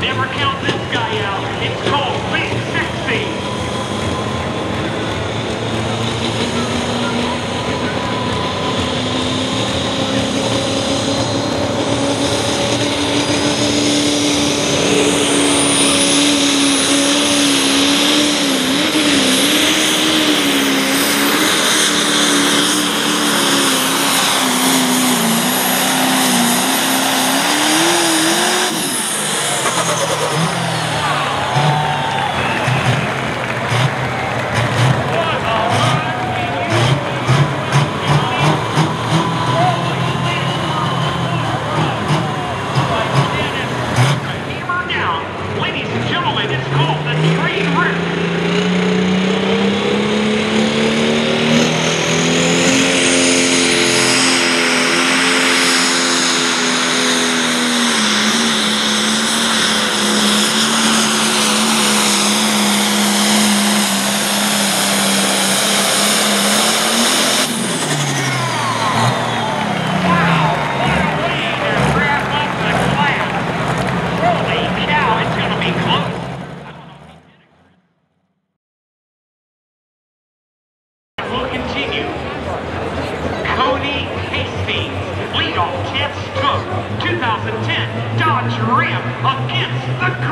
Never count this guy out. It's called Big 60. 2010 Dodge Ram against the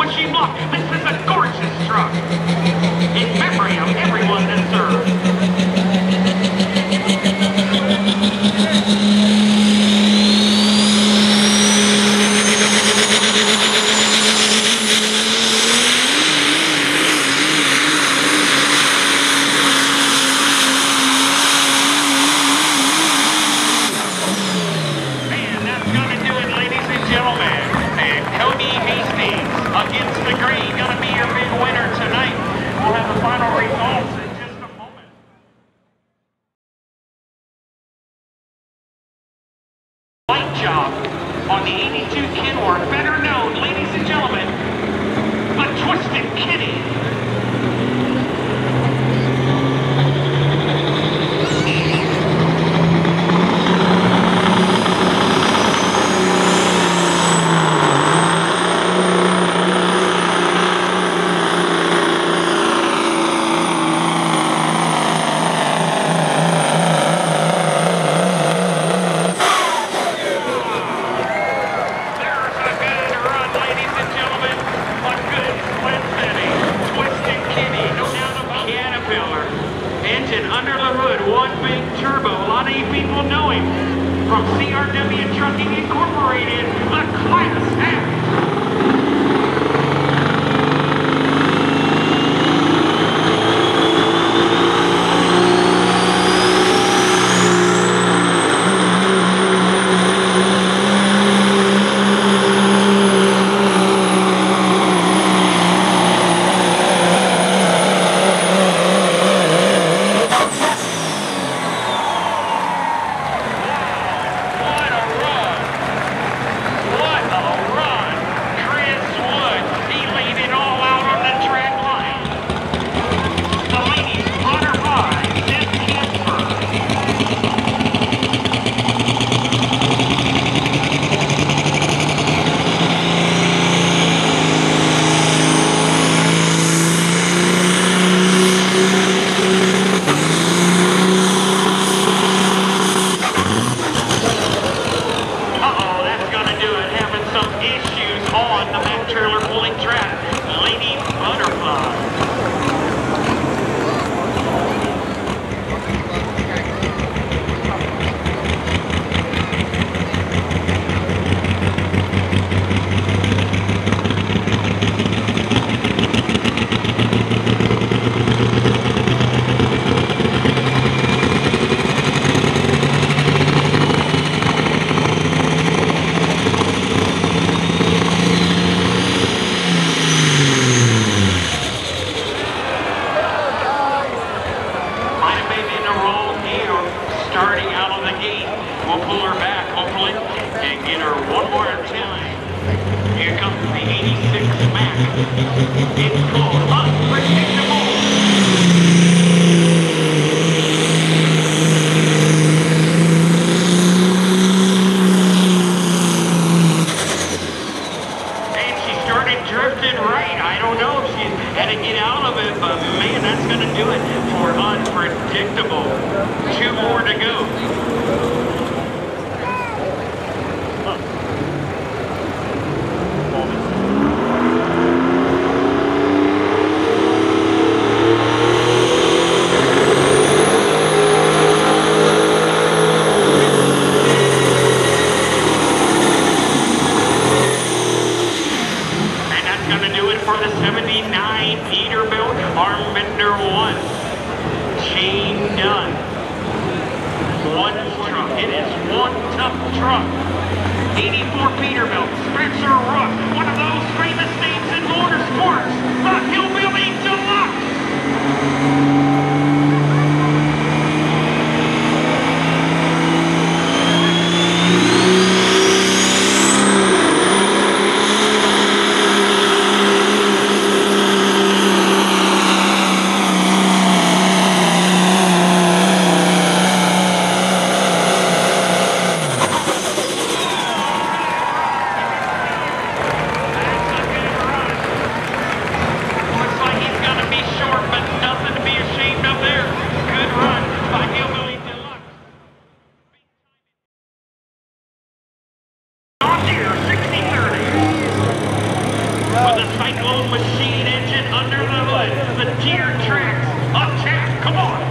which he blocked. This is a gorgeous truck. In memory of everyone that served. That's a good run. cyclone machine engine under the hood. The Deere tracks. Up, Chad, come on.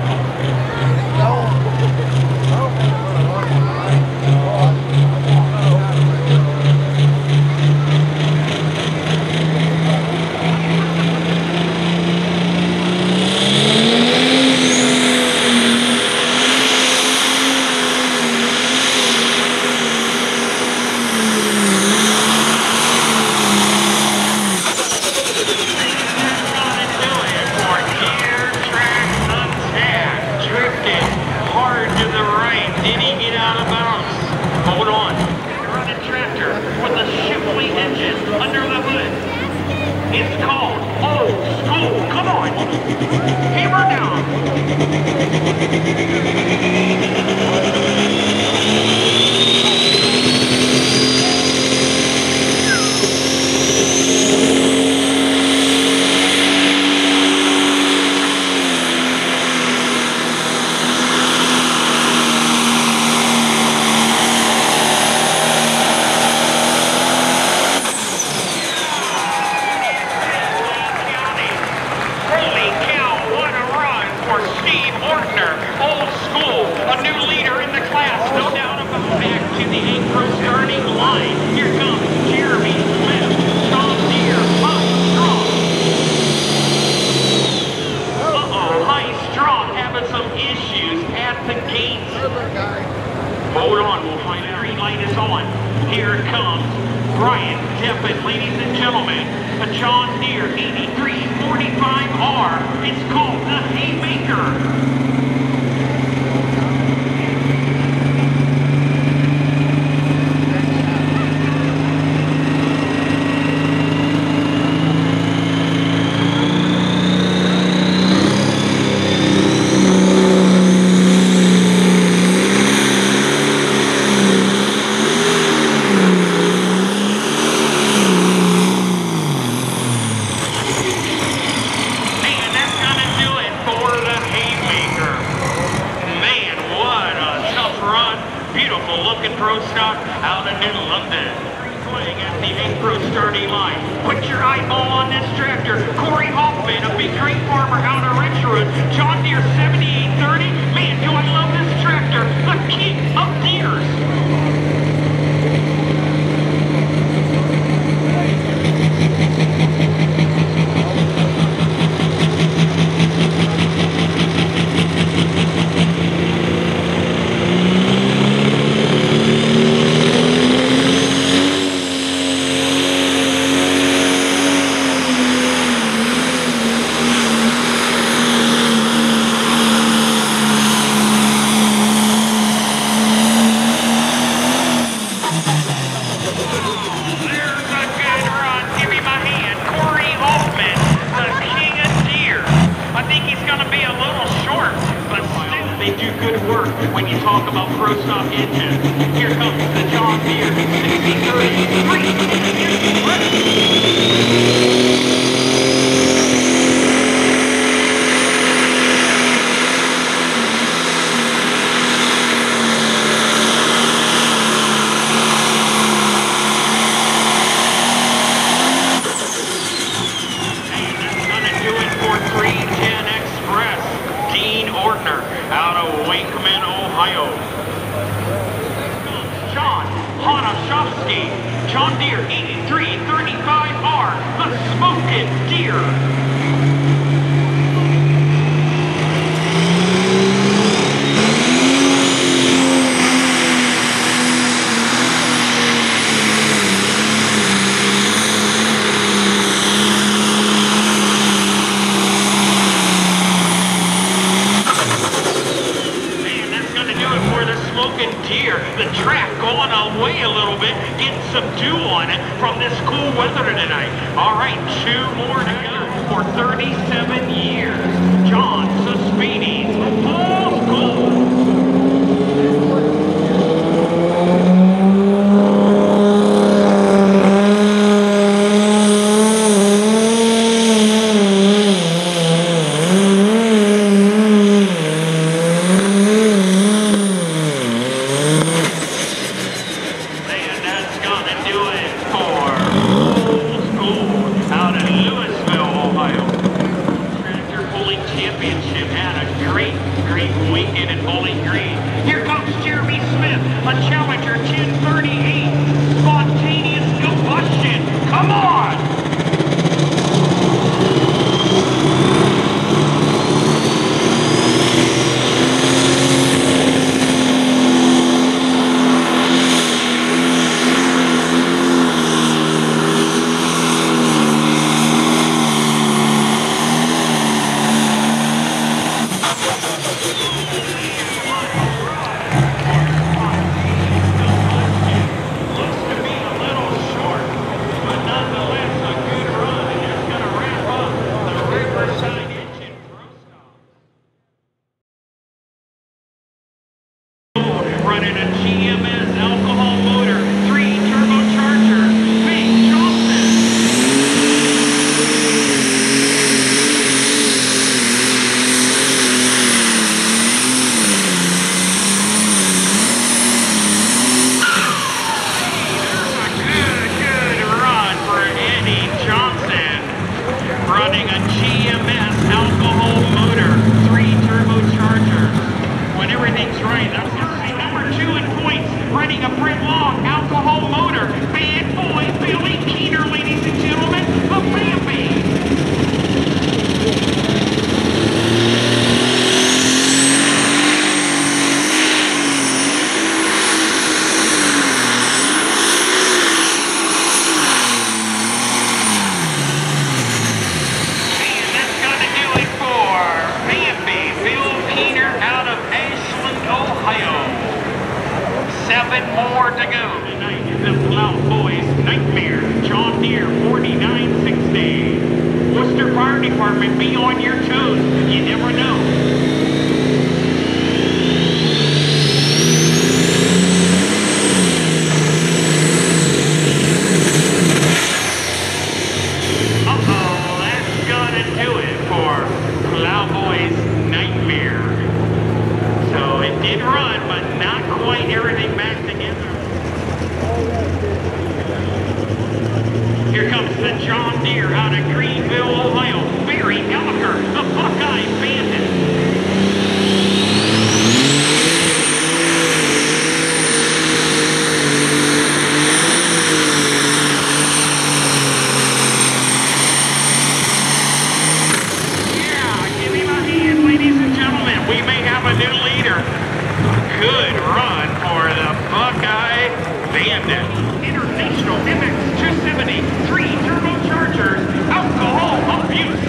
John Deere 8335R, the smoking Deere. Do it for old school out of running a GMS alcohol motor, 3 turbocharger. When everything's right, I was going to say number 2 in points, running a Brett Long alcohol motor. Bad boy Billy Keener, ladies and gentlemen, a Bambi. More to go tonight in this Loud Boys Nightmare. John Deere 4960. Worcester Fire Department, be on your toes. You never know. John Deere out of Greenville, Ohio, Barry Golker, the Buckeye Bandit. Yeah, give him a hand, ladies and gentlemen. We may have a new leader. Good run for the Buckeye Bandit. International MX270, 3 turbochargers, alcohol abuse.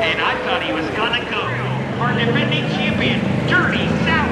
And I thought he was gonna go. Our defending champion, Dirty South.